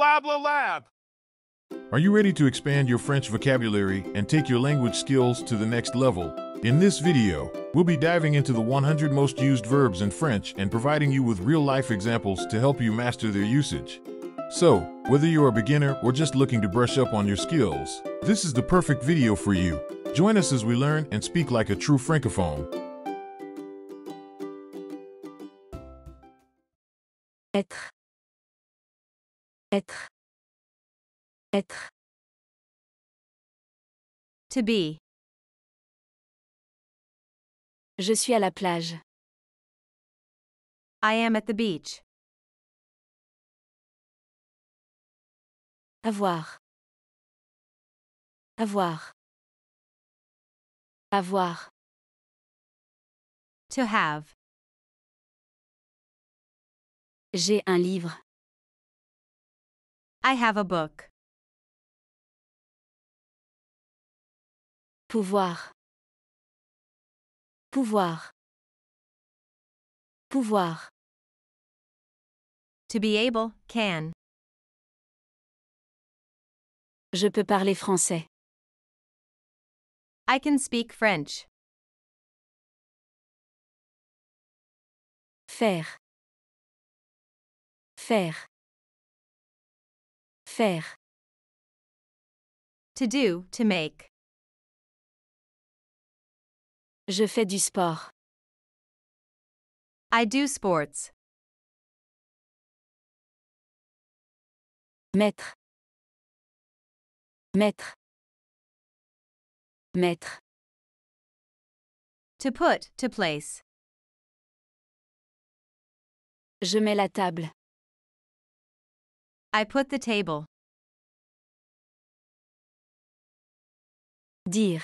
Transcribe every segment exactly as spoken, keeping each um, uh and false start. BlaBla L A B. Are you ready to expand your French vocabulary and take your language skills to the next level? In this video, we'll be diving into the one hundred most used verbs in French and providing you with real-life examples to help you master their usage. So, whether you're a beginner or just looking to brush up on your skills, this is the perfect video for you. Join us as we learn and speak like a true francophone. Être. Être. Être. To be. Je suis à la plage. I am at the beach. Avoir. Avoir. Avoir. To have. J'ai un livre. I have a book. Pouvoir. Pouvoir. Pouvoir. To be able, can. Je peux parler français. I can speak French. Faire. Faire. Faire. To do, to make. Je fais du sport. I do sports. Mettre. Mettre. Mettre. To put, to place. Je mets la table. I put the table. Dire.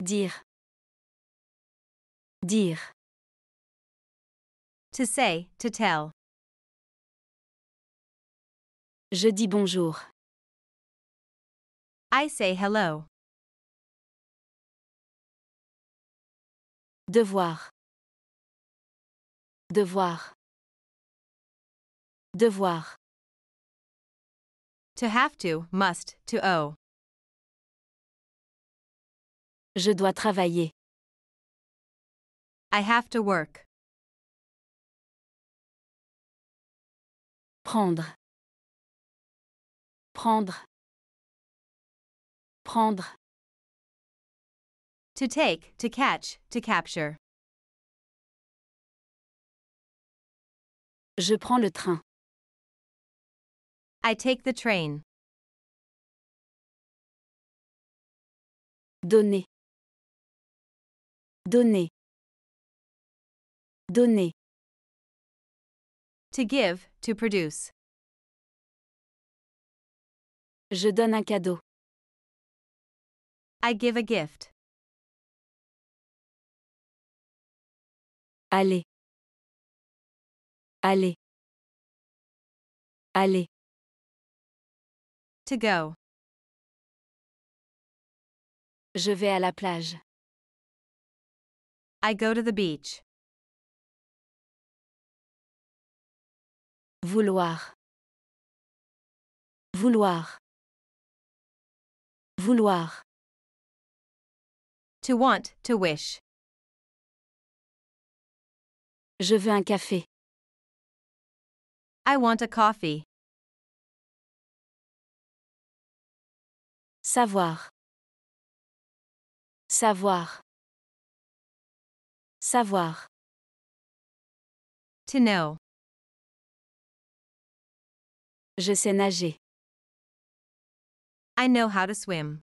Dire. Dire. To say, to tell. Je dis bonjour. I say hello. Devoir. Devoir. Devoir. To have to, must, to owe. Je dois travailler. I have to work. Prendre. Prendre. Prendre. To take, to catch, to capture. Je prends le train. I take the train. Donner. Donner. Donner. To give, to produce. Je donne un cadeau. I give a gift. Aller. Aller. Aller. To go. Je vais à la plage. I go to the beach. Vouloir. Vouloir. Vouloir. To want, to wish. Je veux un café. I want a coffee. Savoir. Savoir. Savoir. To know. Je sais nager. I know how to swim.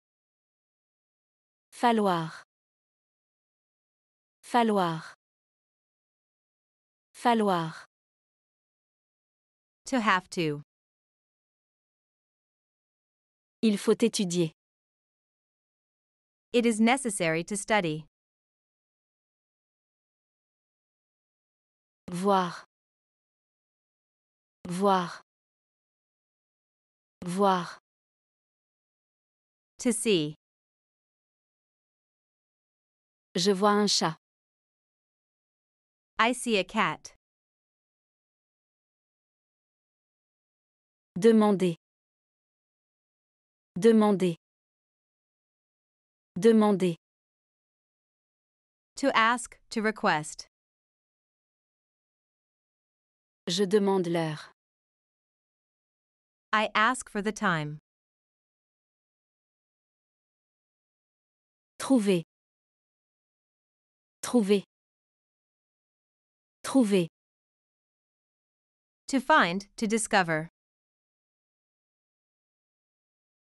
Falloir. Falloir. Falloir. To have to. Il faut étudier. It is necessary to study. Voir. Voir. Voir. To see. Je vois un chat. I see a cat. Demander. Demander. Demander. To ask, to request. Je demande l'heure. I ask for the time. Trouver. Trouver. Trouver. To find, to discover.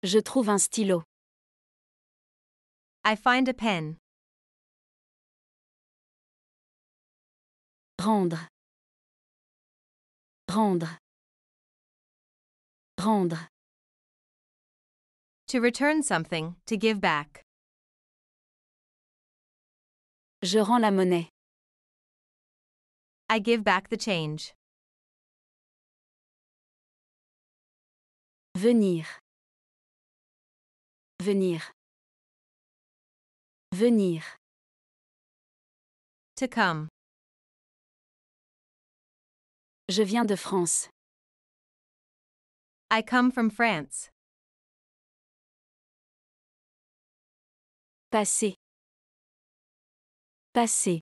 Je trouve un stylo. I find a pen. Rendre. Rendre. Rendre. To return something, to give back. Je rends la monnaie. I give back the change. Venir. Venir. Venir. To come. Je viens de France. I come from France. Passer. Passer.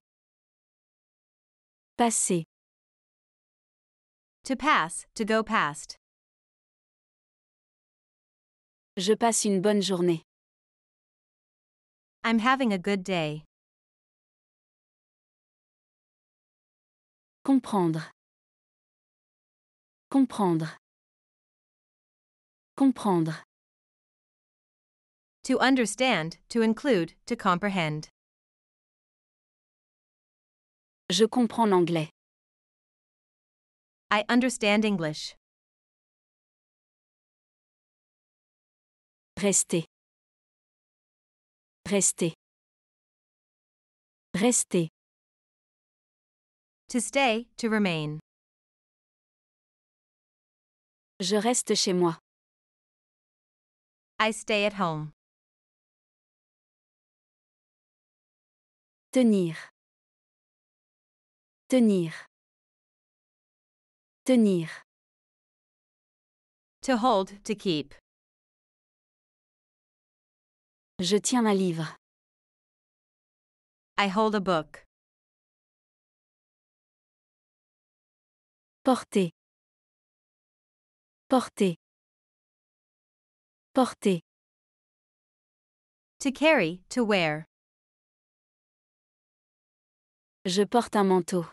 Passer. To pass, to go past. Je passe une bonne journée. I'm having a good day. Comprendre. Comprendre. Comprendre. To understand, to include, to comprehend. Je comprends l'anglais. I understand English. Rester. Rester. Rester. To stay, to remain. Je reste chez moi. I stay at home. Tenir. Tenir. Tenir. To hold, to keep. Je tiens un livre. I hold a book. Porter. Porter. Porter. To carry, to wear. Je porte un manteau.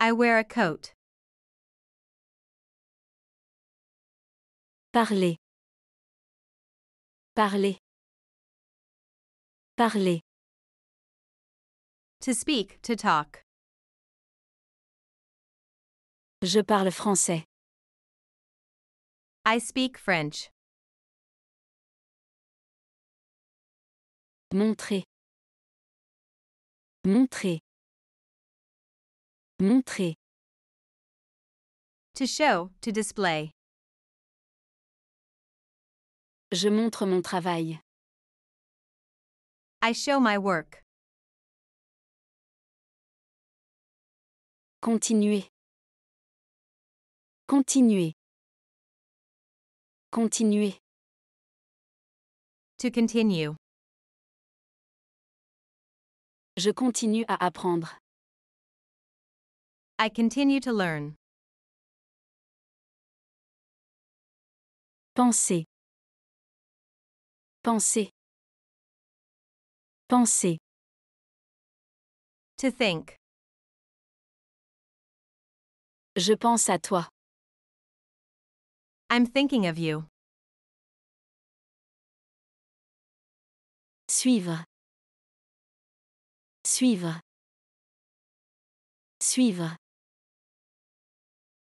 I wear a coat. Parler. Parler. Parler. To speak, to talk. Je parle français. I speak French. Montrer. Montrer. Montrer. To show, to display. Je montre mon travail. I show my work. Continuer. Continuer. Continuer. To continue. Je continue à apprendre. I continue to learn. Penser. Penser. Penser. To think. Je pense à toi. I'm thinking of you. Suivre. Suivre. Suivre.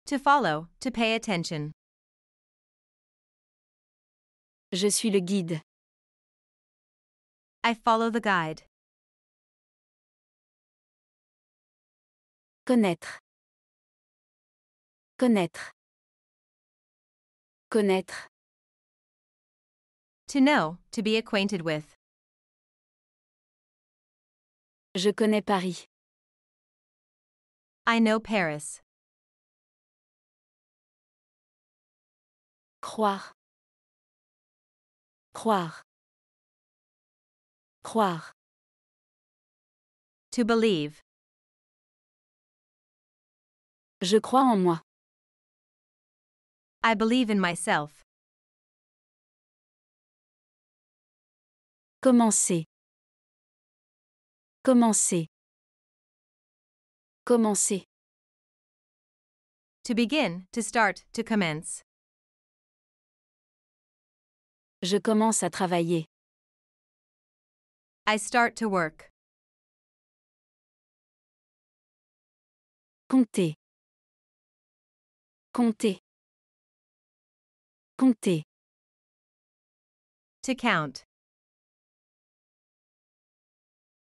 To follow, to pay attention. Je suis le guide. I follow the guide. Connaître. Connaître. Connaître. To know, to be acquainted with. Je connais Paris. I know Paris. Croire. Croire. Croire. To believe. Je crois en moi. I believe in myself. Commencer. Commencer. Commencer. To begin, to start, to commence. Je commence à travailler. I start to work. Compter. Compter. Compter. To count.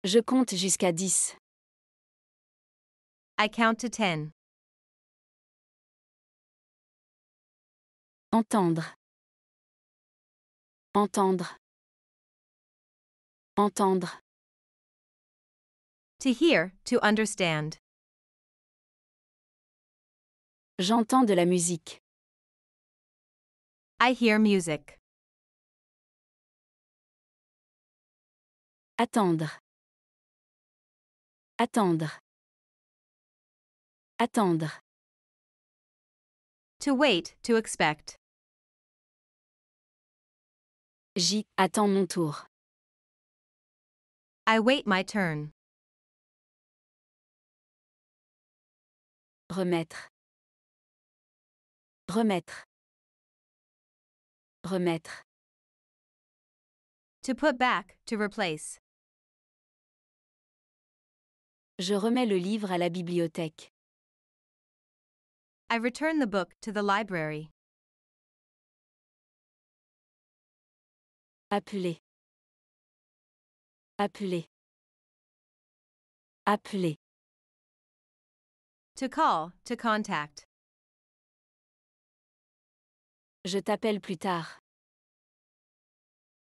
Je compte jusqu'à dix. I count to ten. Entendre. Entendre. Entendre. To hear, to understand. J'entends de la musique. I hear music. Attendre. Attendre. Attendre. To wait, to expect. J'y attends mon tour. I wait my turn. Remettre. Remettre. Remettre. To put back, to replace. Je remets le livre à la bibliothèque. I return the book to the library. Appeler. Appeler. Appeler. To call, to contact. Je t'appelle plus tard.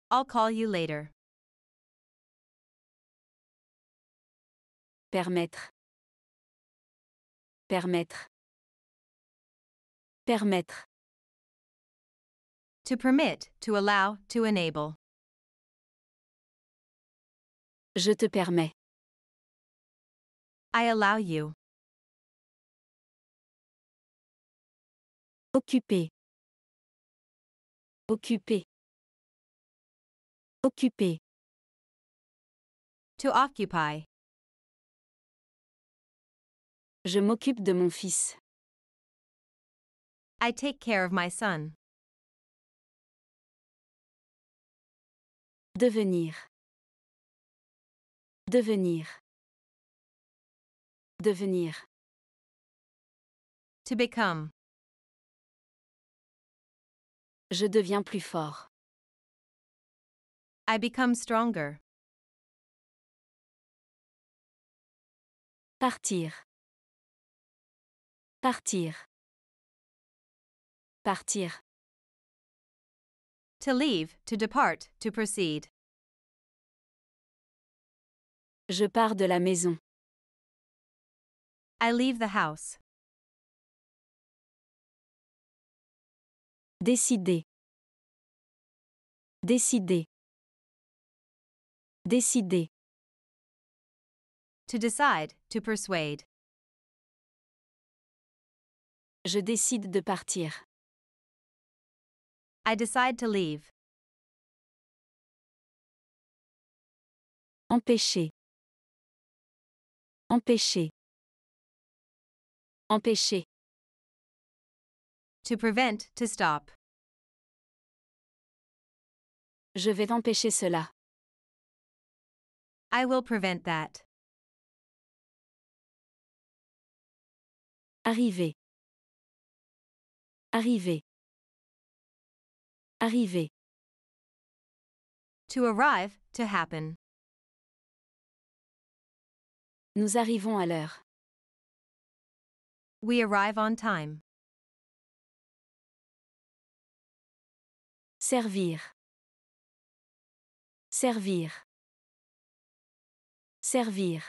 I'll call you later. Permettre. Permettre. Permettre. To permit, to allow, to enable. Je te permets. I allow you. Occuper. Occuper. Occuper. To occupy. Je m'occupe de mon fils. I take care of my son. Devenir. Devenir. Devenir. To become. Je deviens plus fort. I become stronger. Partir. Partir. Partir. To leave, to depart, to proceed. Je pars de la maison. I leave the house. Décider. Décider. Décider. To decide, to persuade. Je décide de partir. I decide to leave. Empêcher. Empêcher. Empêcher. To prevent, to stop. Je vais empêcher cela. I will prevent that. Arriver. Arriver. Arriver. To arrive, to happen. Nous arrivons à l'heure. We arrive on time. Servir. Servir. Servir.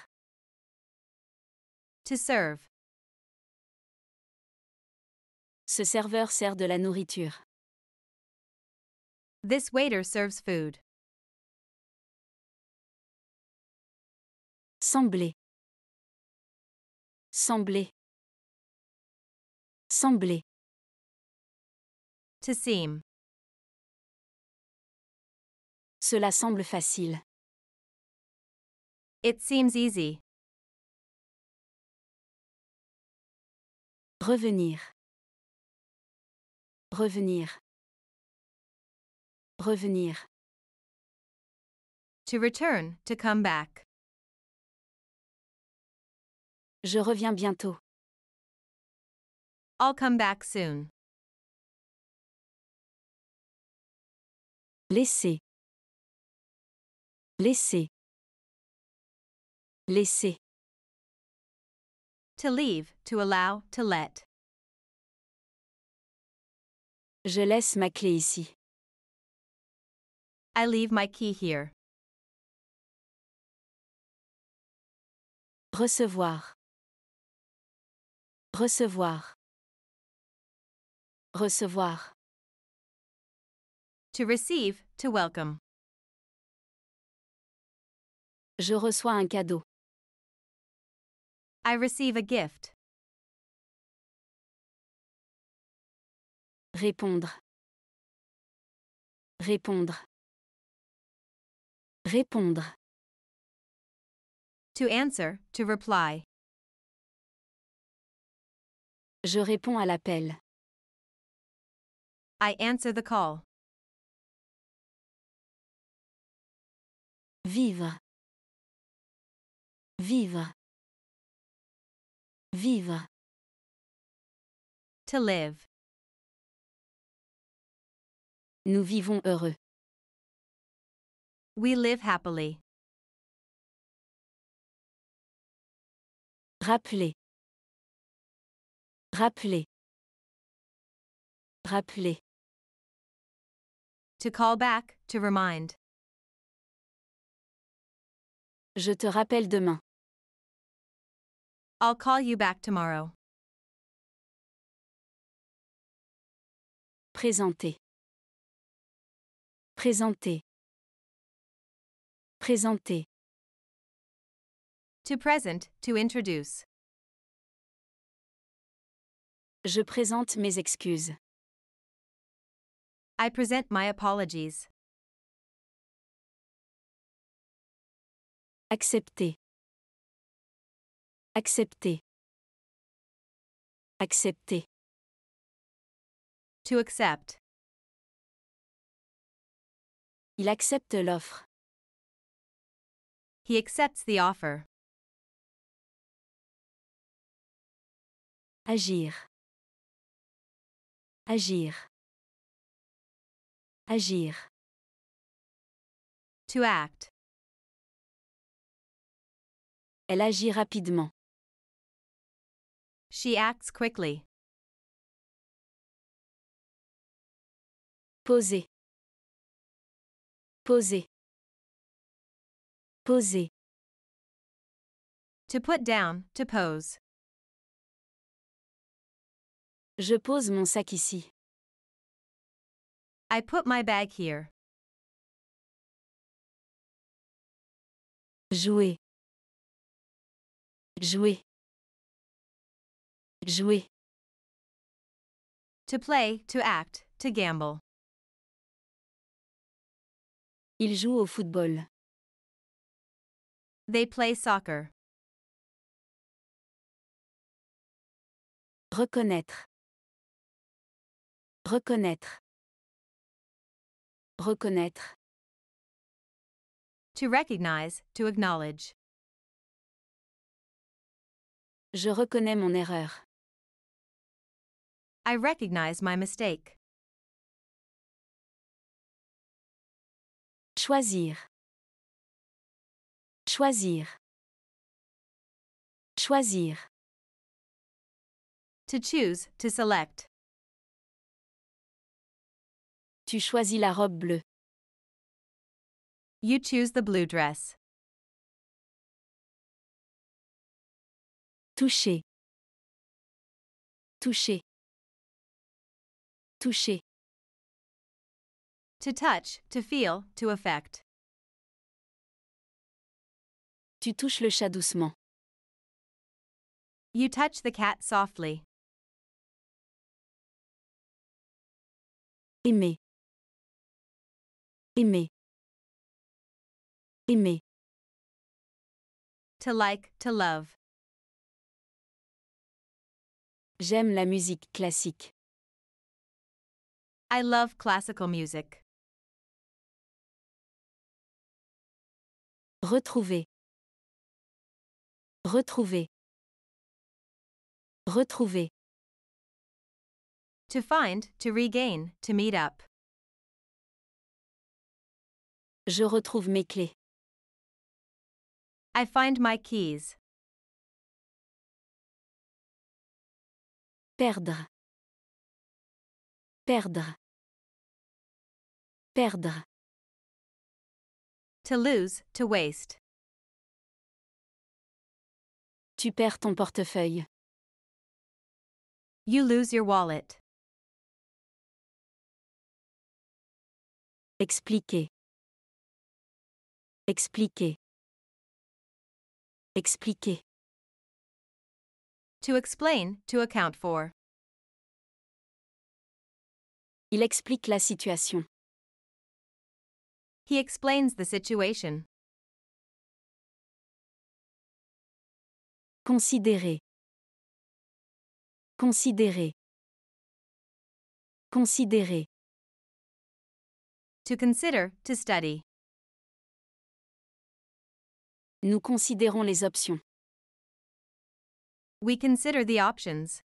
To serve. Ce serveur sert de la nourriture. This waiter serves food. Sembler. Sembler. Sembler. To seem. Cela semble facile. It seems easy. Revenir. Revenir. Revenir. To return, to come back. Je reviens bientôt. I'll come back soon. Laisser. Laisser. Laisser. To leave, to allow, to let. Je laisse ma clé ici. I leave my key here. Recevoir. Recevoir. Recevoir. To receive, to welcome. Je reçois un cadeau. I receive a gift. Répondre. Répondre. Répondre. To answer, to reply. Je réponds à l'appel. I answer the call. Vivre. Vivre. Vivre. To live. Nous vivons heureux. We live happily. Rappeler. Rappeler. Rappeler. To call back, to remind. Je te rappelle demain. I'll call you back tomorrow. Présenter. Présenter. Présenter. To present, to introduce. Je présente mes excuses. I present my apologies. Accepter. Accepter. Accepter. To accept. Il accepte l'offre. He accepts the offer. Agir. Agir. Agir. To act. Elle agit rapidement. She acts quickly. Poser. Poser. Poser. To put down, to pose. Je pose mon sac ici. I put my bag here. Jouer. Jouer. Jouer. To play, to act, to gamble. Ils jouent au football. They play soccer. Reconnaître. Reconnaître. Reconnaître. To recognize, to acknowledge. Je reconnais mon erreur. I recognize my mistake. Choisir. Choisir. Choisir. To choose, to select. Tu choisis la robe bleue. You choose the blue dress. Toucher. Toucher. Toucher. To touch, to feel, to affect. Tu touches le chat doucement. You touch the cat softly. Aimer. Aimer. Aimer. To like, to love. J'aime la musique classique. I love classical music. Retrouver. Retrouver. Retrouver. To find, to regain, to meet up. Je retrouve mes clés. I find my keys. Perdre. Perdre. Perdre. To lose, to waste. Tu perds ton portefeuille. You lose your wallet. Expliquer. Expliquer. Expliquer. To explain, to account for. Il explique la situation. He explains the situation. Considérer. Considérer. Considérer. To consider, to study. Nous considérons les options. We consider the options.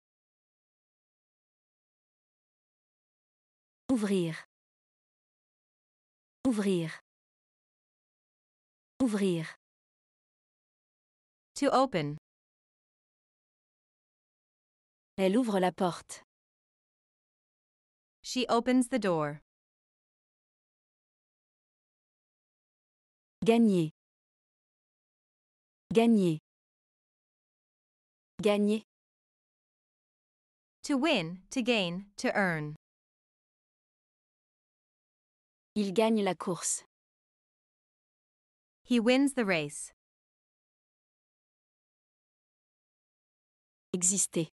Ouvrir. Ouvrir. Ouvrir. To open. Elle ouvre la porte. She opens the door. Gagner. Gagner. Gagner. To win, to gain, to earn. Il gagne la course. He wins the race. Exister.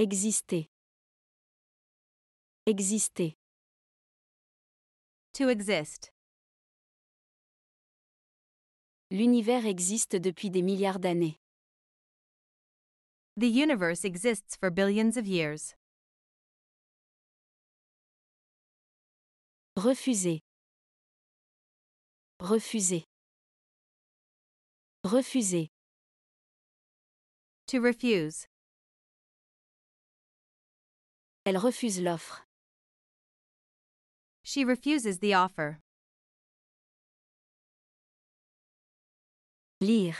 Exister. Exister. To exist. L'univers existe depuis des milliards d'années. The universe exists for billions of years. Refuser. Refuser. Refuser. To refuse. Elle refuse l'offre. She refuses the offer. Lire.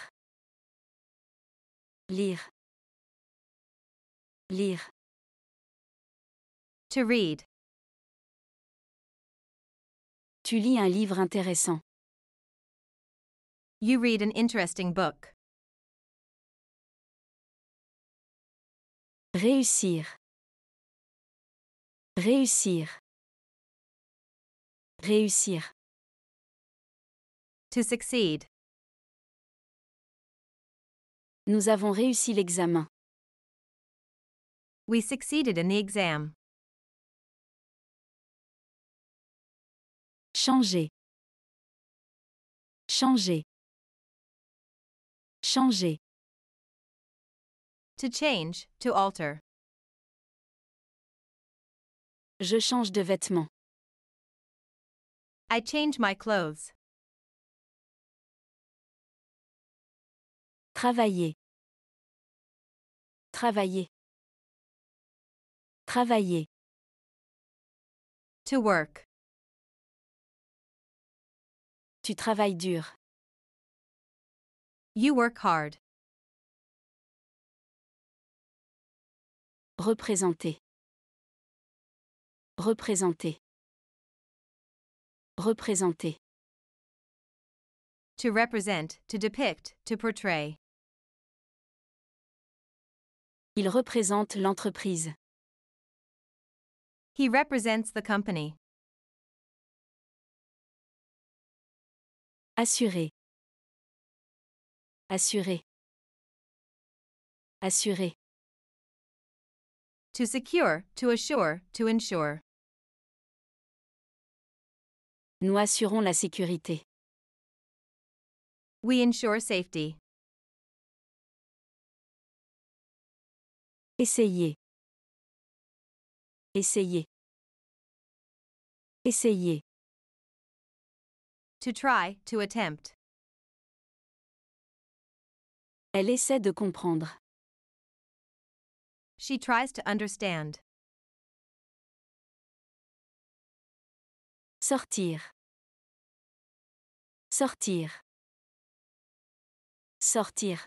Lire. Lire. To read. Tu lis un livre intéressant. You read an interesting book. Réussir. Réussir. Réussir. To succeed. Nous avons réussi l'examen. We succeeded in the exam. Changer. Changer. Changer. To change, to alter. Je change de vêtements. I change my clothes. Travailler. Travailler. Travailler. To work. Tu travailles dur. You work hard. Représenter. Représenter. Représenter. To represent, to depict, to portray. Il représente l'entreprise. He represents the company. Assurer. Assurer. Assurer. To secure, to assure, to ensure. Nous assurons la sécurité. We ensure safety. Essayez. Essayez. Essayez. To try, to attempt. Elle essaie de comprendre. She tries to understand. Sortir. Sortir. Sortir.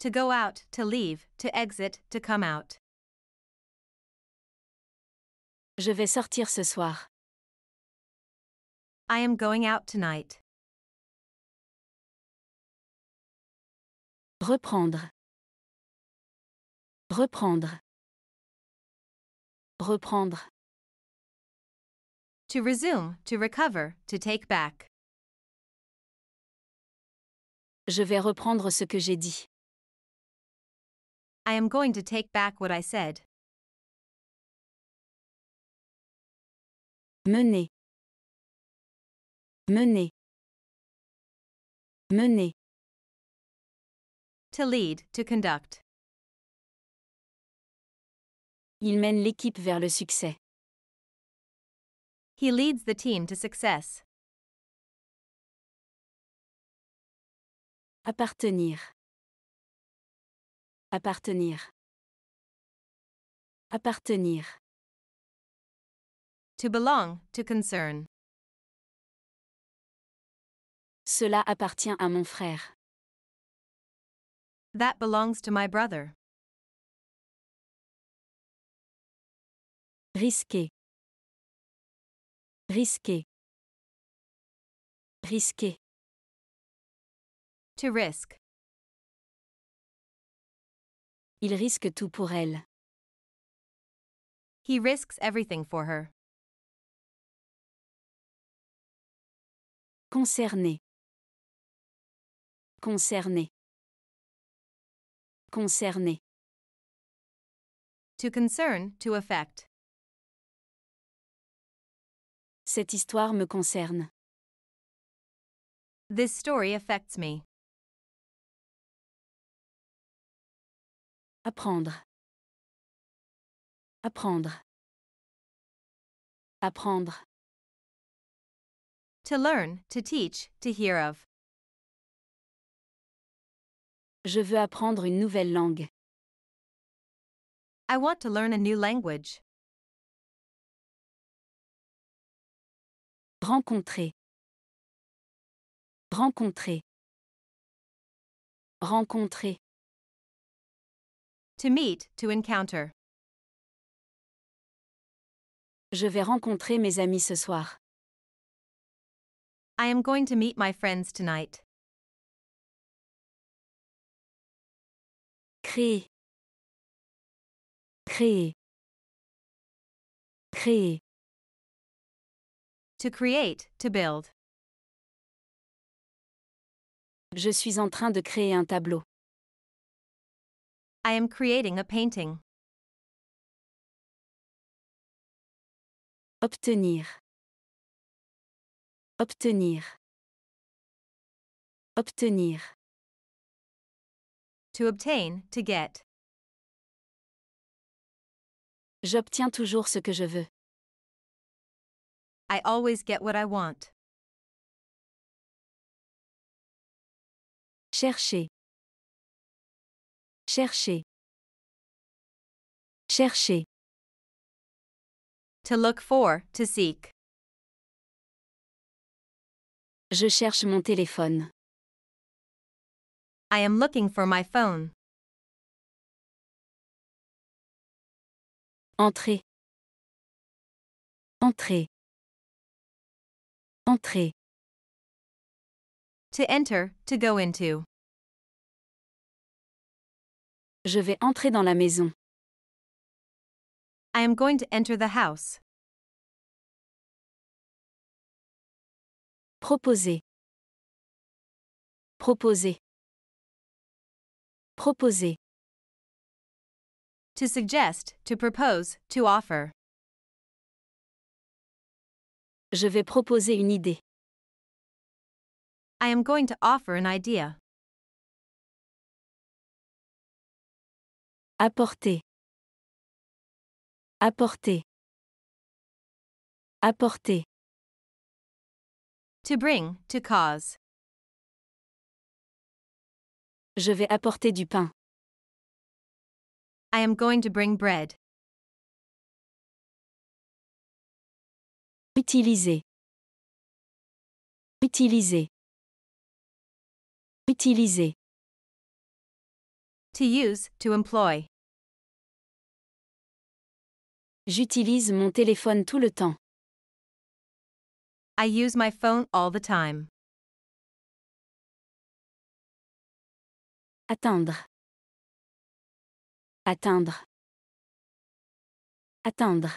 To go out, to leave, to exit, to come out. Je vais sortir ce soir. I am going out tonight. Reprendre. Reprendre. Reprendre. To resume, to recover, to take back. Je vais reprendre ce que j'ai dit. I am going to take back what I said. Mener. Mener. Mener. To lead, to conduct. Il mène l'équipe vers le succès. He leads the team to success. Appartenir. Appartenir. Appartenir. To belong, to concern. Cela appartient à mon frère. That belongs to my brother. Risquer. Risquer. Risquer. To risk. Il risque tout pour elle. He risks everything for her. Concerné. Concerné. Concerné. To concern, to affect. Cette histoire me concerne. This story affects me. Apprendre. Apprendre. Apprendre. To learn, to teach, to hear of. Je veux apprendre une nouvelle langue. I want to learn a new language. Rencontrer. Rencontrer. Rencontrer. To meet, to encounter. Je vais rencontrer mes amis ce soir. I am going to meet my friends tonight. Créer. Créer. Créer. To create, to build. Je suis en train de créer un tableau. I am creating a painting. Obtenir. Obtenir. Obtenir. To obtain, to get. J'obtiens toujours ce que je veux. I always get what I want. Chercher. Chercher. Chercher. To look for, to seek. Je cherche mon téléphone. I am looking for my phone. Entrer. Entrer. Entrer. To enter, to go into. Je vais entrer dans la maison. I am going to enter the house. Proposer. Proposer. Proposer. To suggest, to propose, to offer. Je vais proposer une idée. I am going to offer an idea. Apporter. Apporter. Apporter. To bring, to cause. Je vais apporter du pain. I am going to bring bread. Utiliser. Utiliser. Utiliser. To use, to employ. J'utilise mon téléphone tout le temps. I use my phone all the time. Atteindre. Atteindre. Atteindre.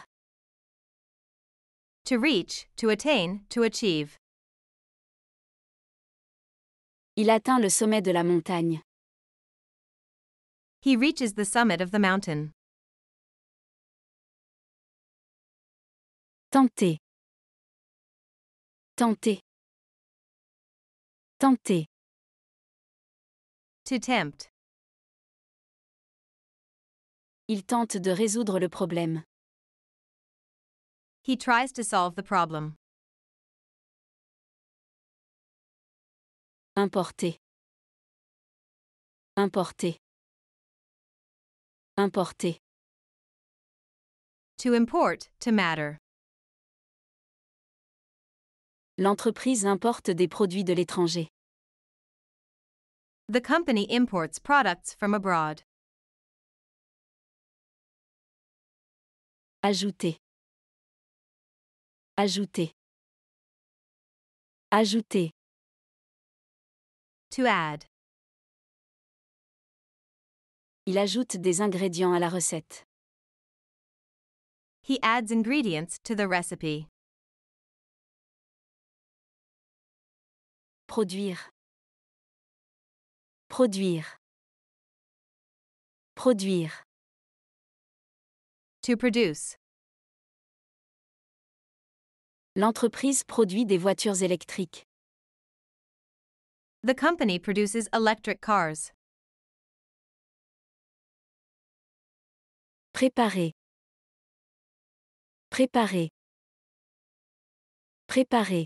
To reach, to attain, to achieve. Il atteint le sommet de la montagne. He reaches the summit of the mountain. Tenter. Tenter. Tenter. To tempt. Il tente de résoudre le problème. He tries to solve the problem. Importer. Importer. Importer. To import, to matter. L'entreprise importe des produits de l'étranger. The company imports products from abroad. Ajouter. Ajouter. Ajouter. To add. Il ajoute des ingrédients à la recette. He adds ingredients to the recipe. Produire. Produire. Produire. To produce. L'entreprise produit des voitures électriques. The company produces electric cars. Préparer. Préparer. Préparer.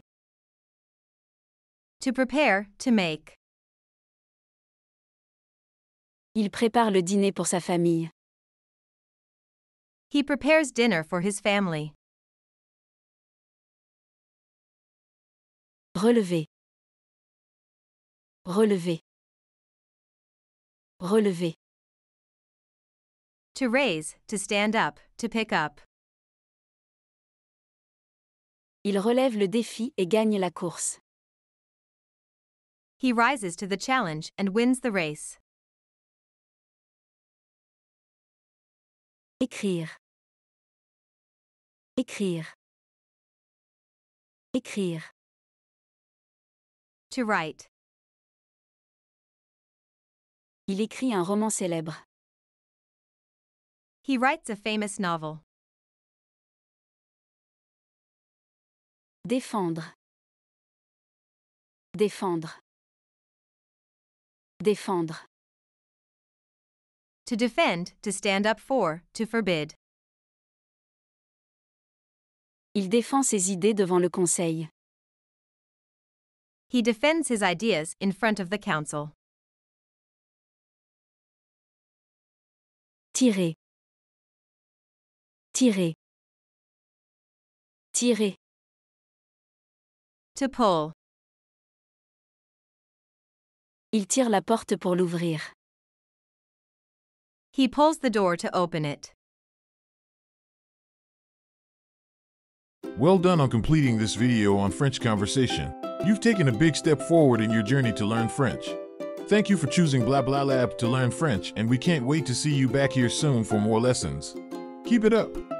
To prepare, to make. Il prépare le dîner pour sa famille. He prepares dinner for his family. Relever. Relever. Relever. To raise, to stand up, to pick up. Il relève le défi et gagne la course. He rises to the challenge and wins the race. Écrire. Écrire. Écrire. To write. Il écrit un roman célèbre. He writes a famous novel. Défendre. Défendre. Défendre. To defend, to stand up for, to forbid. Il défend ses idées devant le conseil. He defends his ideas in front of the council. Tirer. Tirer. Tirer. To pull. Il tire la porte pour l'ouvrir. He pulls the door to open it. Well done on completing this video on French conversation. You've taken a big step forward in your journey to learn French. Thank you for choosing BlaBla Lab to learn French, and we can't wait to see you back here soon for more lessons. Keep it up.